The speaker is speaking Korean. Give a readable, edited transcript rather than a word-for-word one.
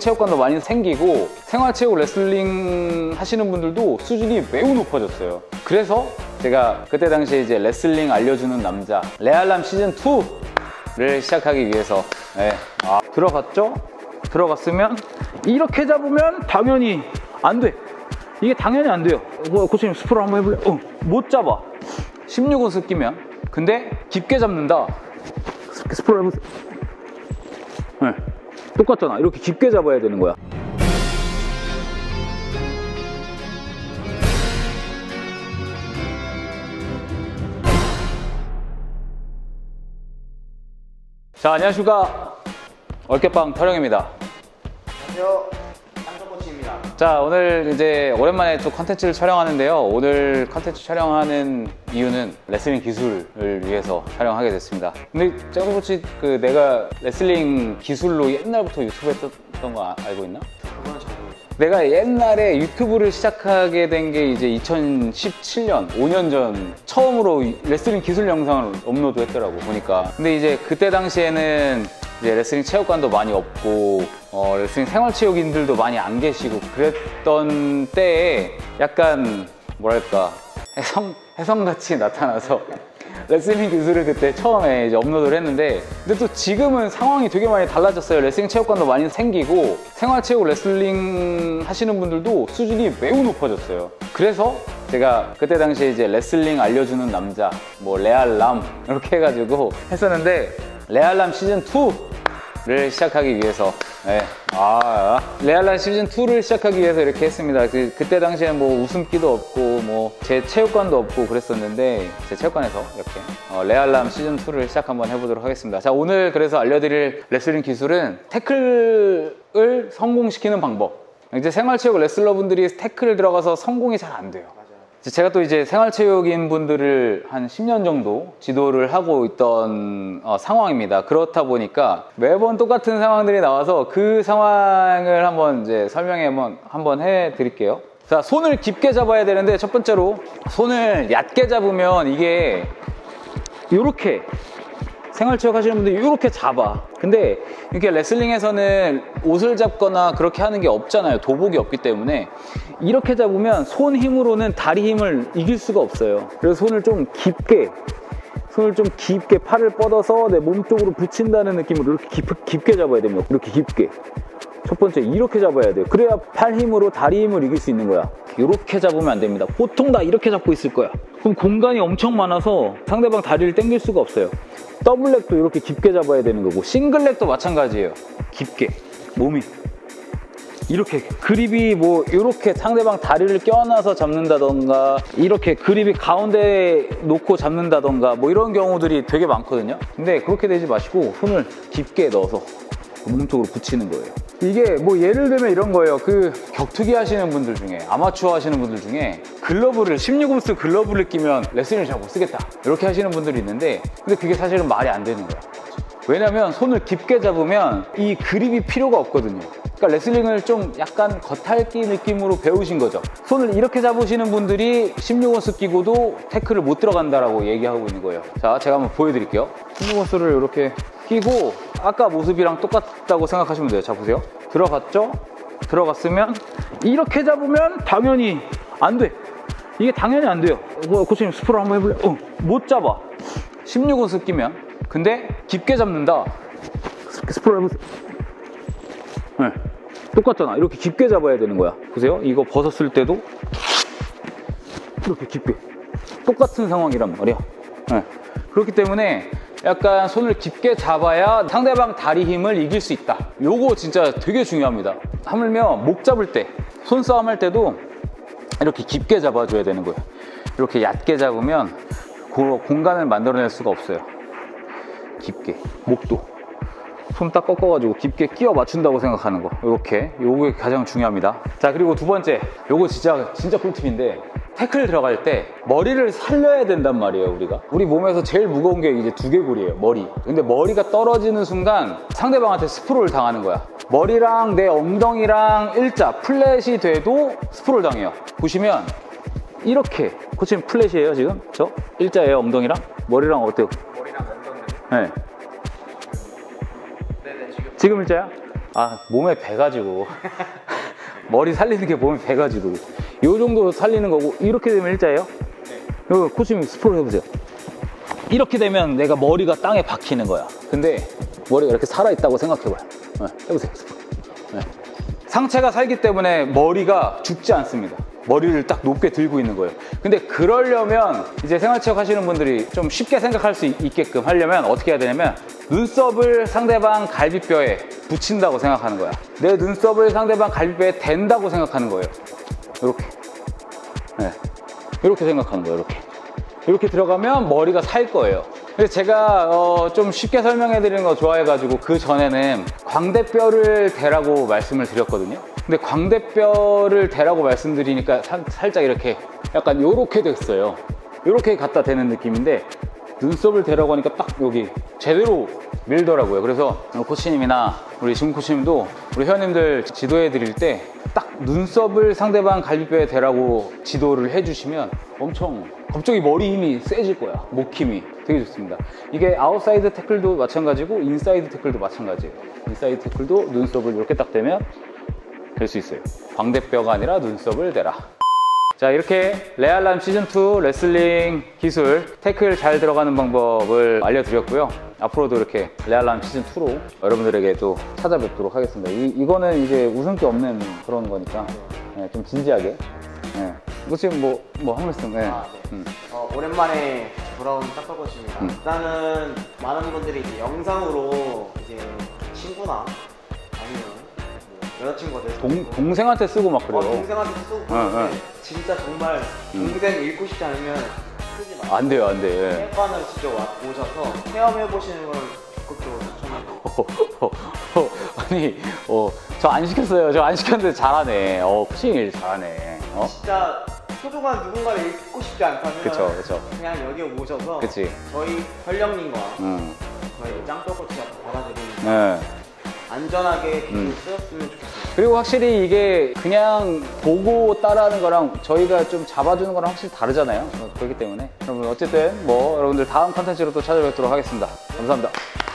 체육관도 많이 생기고 생활체육 레슬링 하시는 분들도 수준이 매우 높아졌어요. 그래서 제가 그때 당시에 이제 레슬링 알려주는 남자 레알남 시즌2를 시작하기 위해서 들어갔죠? 들어갔으면 이렇게 잡으면 당연히 안 돼. 이게 당연히 안 돼요. 코치님 스프롤 한번 해볼래? 못 잡아. 16온스 끼면. 근데 깊게 잡는다. 스프롤 해보세요. 네. 똑같잖아. 이렇게 깊게 잡아야 되는 거야. 자, 안녕하십니까. 얼깨빵 타령입니다. 안녕하세요. 삼성코치입니다. 자, 오늘 이제 오랜만에 또 컨텐츠를 촬영하는데요. 오늘 컨텐츠 촬영하는 이유는 레슬링 기술을 위해서 촬영하게 됐습니다. 근데 짱코치 내가 레슬링 기술로 옛날부터 유튜브 했던 거 알고 있나? 그건 잘 모르겠어요. 내가 옛날에 유튜브를 시작하게 된 게 이제 2017년, 5년 전 처음으로 레슬링 기술 영상을 업로드 했더라고, 보니까. 근데 이제 그때 당시에는 이제 레슬링 체육관도 많이 없고 레슬링 생활체육인들도 많이 안 계시고 그랬던 때에 약간 뭐랄까 해성같이 나타나서 레슬링 기술을 그때 처음에 이제 업로드를 했는데, 근데 또 지금은 상황이 되게 많이 달라졌어요. 레슬링 체육관도 많이 생기고 생활체육 레슬링 하시는 분들도 수준이 매우 높아졌어요. 그래서 제가 그때 당시에 이제 레슬링 알려주는 남자 뭐 레알남 이렇게 해가지고 했었는데, 레알남 시즌2를 시작하기 위해서 레알남 시즌2를 시작하기 위해서 이렇게 했습니다. 그때 당시에는 뭐 웃음기도 없고 뭐 제 체육관도 없고 그랬었는데, 제 체육관에서 이렇게 레알남 시즌2를 시작 한번 해보도록 하겠습니다. 자, 오늘 그래서 알려드릴 레슬링 기술은 태클을 성공시키는 방법. 이제 생활체육 레슬러분들이 태클을 들어가서 성공이 잘 안 돼요. 제가 또 이제 생활체육인 분들을 한 10년 정도 지도를 하고 있던 상황입니다. 그렇다 보니까 매번 똑같은 상황들이 나와서 그 상황을 한번 이제 설명을 한번 해드릴게요. 자, 손을 깊게 잡아야 되는데, 첫 번째로 손을 얕게 잡으면 이게 이렇게 생활체육 하시는 분들 이렇게 잡아. 근데 이렇게 레슬링에서는 옷을 잡거나 그렇게 하는 게 없잖아요. 도복이 없기 때문에 이렇게 잡으면 손 힘으로는 다리 힘을 이길 수가 없어요. 그래서 손을 좀 깊게 팔을 뻗어서 내 몸 쪽으로 붙인다는 느낌으로 이렇게 깊게 잡아야 됩니다. 이렇게 깊게. 첫 번째, 이렇게 잡아야 돼요. 그래야 팔 힘으로 다리 힘을 이길 수 있는 거야. 이렇게 잡으면 안 됩니다. 보통 다 이렇게 잡고 있을 거야. 그럼 공간이 엄청 많아서 상대방 다리를 당길 수가 없어요. 더블렉도 이렇게 깊게 잡아야 되는 거고, 싱글렉도 마찬가지예요. 깊게 몸이 이렇게 그립이 뭐 이렇게 상대방 다리를 껴안아서 잡는다던가 이렇게 그립이 가운데 놓고 잡는다던가 뭐 이런 경우들이 되게 많거든요. 근데 그렇게 되지 마시고 손을 깊게 넣어서 몸쪽으로 붙이는 거예요. 이게 뭐 예를 들면 이런 거예요. 그 격투기 하시는 분들 중에, 아마추어 하시는 분들 중에 글러브를 16온스 글러브를 끼면 레슬링을 잘 못 쓰겠다 이렇게 하시는 분들이 있는데, 근데 그게 사실은 말이 안 되는 거예요. 왜냐면 손을 깊게 잡으면 이 그립이 필요가 없거든요. 그러니까 레슬링을 좀 약간 겉핥기 느낌으로 배우신 거죠. 손을 이렇게 잡으시는 분들이 16온스 끼고도 태클을 못 들어간다라고 얘기하고 있는 거예요. 자, 제가 한번 보여드릴게요. 16온스를 이렇게 끼고 아까 모습이랑 똑같다고 생각하시면 돼요. 자, 보세요. 들어갔죠? 들어갔으면 이렇게 잡으면 당연히 안 돼. 이게 당연히 안 돼요. 코치님 스프롤 한번 해볼래? 못 잡아. 16온스 끼면. 근데 깊게 잡는다. 스프롤 해보세요. 네. 똑같잖아. 이렇게 깊게 잡아야 되는 거야. 보세요. 이거 벗었을 때도 이렇게 깊게. 똑같은 상황이란 말이야. 네. 그렇기 때문에 약간 손을 깊게 잡아야 상대방 다리 힘을 이길 수 있다. 요거 진짜 되게 중요합니다. 하물며 목 잡을 때, 손싸움 할 때도 이렇게 깊게 잡아줘야 되는 거예요. 이렇게 얕게 잡으면 그 공간을 만들어낼 수가 없어요. 깊게, 목도 손 딱 꺾어가지고 깊게 끼워 맞춘다고 생각하는 거. 요렇게, 요게 가장 중요합니다. 자, 그리고 두 번째, 요거 진짜 꿀팁인데, 태클 들어갈 때 머리를 살려야 된단 말이에요. 우리 몸에서 제일 무거운 게 이제 두개골이에요, 머리. 근데 머리가 떨어지는 순간 상대방한테 스프롤 당하는 거야. 머리랑 내 엉덩이랑 일자 플랫이 돼도 스프롤 당해요. 보시면 이렇게, 코치님 플랫이에요 지금? 저 일자예요, 엉덩이랑? 머리랑 어때요? 머리랑 엉덩이. 네. 네네, 지금 일자야? 아, 몸에 배가지고 머리 살리는 게 몸에 배가지고 요 정도로 살리는 거고, 이렇게 되면 일자예요? 네. 코치님 스프롤 해보세요. 이렇게 되면 내가 머리가 땅에 박히는 거야. 근데 머리가 이렇게 살아있다고 생각해봐요. 네, 해보세요. 네. 상체가 살기 때문에 머리가 죽지 않습니다. 머리를 딱 높게 들고 있는 거예요. 근데 그러려면 이제 생활체육 하시는 분들이 좀 쉽게 생각할 수 있게끔 하려면 어떻게 해야 되냐면, 눈썹을 상대방 갈비뼈에 붙인다고 생각하는 거야. 내 눈썹을 상대방 갈비뼈에 댄다고 생각하는 거예요. 이렇게. 네. 이렇게 생각하는 거예요. 이렇게. 이렇게 들어가면 머리가 살 거예요. 근데 제가 좀 쉽게 설명해 드리는 거 좋아해가지고 그 전에는 광대뼈를 대라고 말씀을 드렸거든요. 근데 광대뼈를 대라고 말씀드리니까 살짝 이렇게 약간 요렇게 됐어요. 요렇게 갖다 대는 느낌인데, 눈썹을 대라고 하니까 딱 여기 제대로 밀더라고요. 그래서 코치님이나 우리 지금 코치님도 우리 회원님들 지도해 드릴 때 딱 눈썹을 상대방 갈비뼈에 대라고 지도를 해주시면 엄청 갑자기 머리 힘이 세질 거야. 목 힘이 되게 좋습니다. 이게 아웃사이드 태클도 마찬가지고 인사이드 태클도 마찬가지예요. 인사이드 태클도 눈썹을 이렇게 딱 대면 될 수 있어요. 광대뼈가 아니라 눈썹을 대라. 자, 이렇게 레알남 시즌2 레슬링 기술 태클 잘 들어가는 방법을 알려드렸고요. 앞으로도 이렇게 레알남 시즌2로 여러분들에게 또 찾아뵙도록 하겠습니다. 이거는 이제 웃음 게 없는 그런 거니까, 네, 좀 진지하게. 네. 지금 한 말씀. 네. 아, 네. 오랜만에 돌아온 딱딱거치입니다. 일단은 많은 분들이 이제 영상으로 이제 친구나 아니면 여자친구들 동생한테 쓰고 막 그래요. 동생한테 쓰고 그러는데 진짜 정말 동생 읽고 싶지 않으면 쓰지 마세요. 안 돼요, 안 돼. 해관을 직접 오셔서 체험해보시는 걸 적극적으로 추천합니다. 아니, 저 안 시켰어요. 저 안 시켰는데 잘하네. 코칭 잘하네. 진짜 소중한 누군가를 읽고 싶지 않다면, 그쵸, 그쵸. 그냥 여기 오셔서, 그치. 저희 설령님과 저희 짱떡꼬치가 받아들이는 안전하게 쓰였으면 좋겠어요. 그리고 확실히 이게 그냥 보고 따라하는 거랑 저희가 좀 잡아주는 거랑 확실히 다르잖아요. 그렇기 때문에 여러분 어쨌든 여러분들 다음 컨텐츠로 또 찾아뵙도록 하겠습니다. 감사합니다.